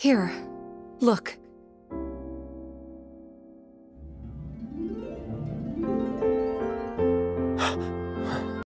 Here, look.